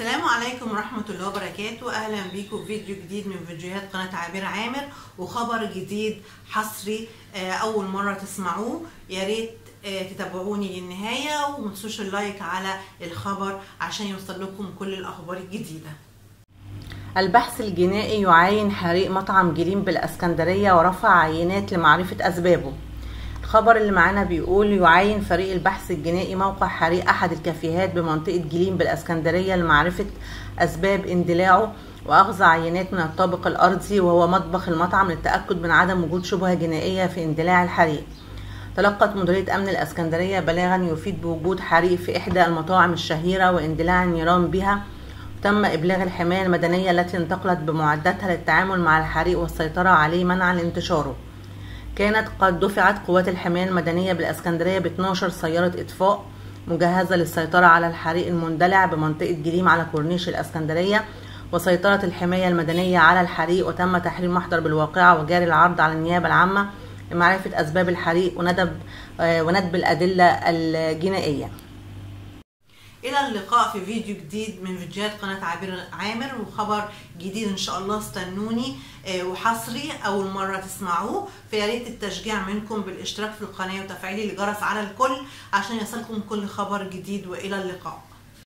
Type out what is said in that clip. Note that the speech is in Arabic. السلام عليكم ورحمة الله وبركاته. أهلا بيكم في فيديو جديد من فيديوهات قناة عبير عامر وخبر جديد حصري أول مرة تسمعوه. يا ريت تتابعوني للنهاية ومتنسوش اللايك على الخبر عشان يوصل لكم كل الأخبار الجديدة. البحث الجنائي يعاين حريق مطعم جليم بالإسكندرية ورفع عينات لمعرفة أسبابه. الخبر اللي معانا بيقول يعاين فريق البحث الجنائي موقع حريق أحد الكافيهات بمنطقة جليم بالإسكندرية لمعرفة أسباب اندلاعه وأخذ عينات من الطابق الأرضي وهو مطبخ المطعم للتأكد من عدم وجود شبهة جنائية في اندلاع الحريق. تلقت مديرية أمن الإسكندرية بلاغا يفيد بوجود حريق في إحدى المطاعم الشهيرة واندلاع النيران بها. تم إبلاغ الحماية المدنية التي انتقلت بمعداتها للتعامل مع الحريق والسيطرة عليه منعا لانتشاره. كانت قد دفعت قوات الحماية المدنية بالإسكندرية ب 12 سيارة إطفاء مجهزة للسيطرة على الحريق المندلع بمنطقة جليم على كورنيش الإسكندرية، وسيطرت الحماية المدنية على الحريق وتم تحريم محضر بالواقعة وجاري العرض على النيابة العامة لمعرفة أسباب الحريق وندب الأدلة الجنائية. إلى اللقاء في فيديو جديد من فيديوهات قناة عبير عامر وخبر جديد إن شاء الله، استنوني وحصري أول مرة تسمعوه. فيا ريت التشجيع منكم بالاشتراك في القناة وتفعيل الجرس على الكل عشان يصلكم كل خبر جديد، وإلى اللقاء.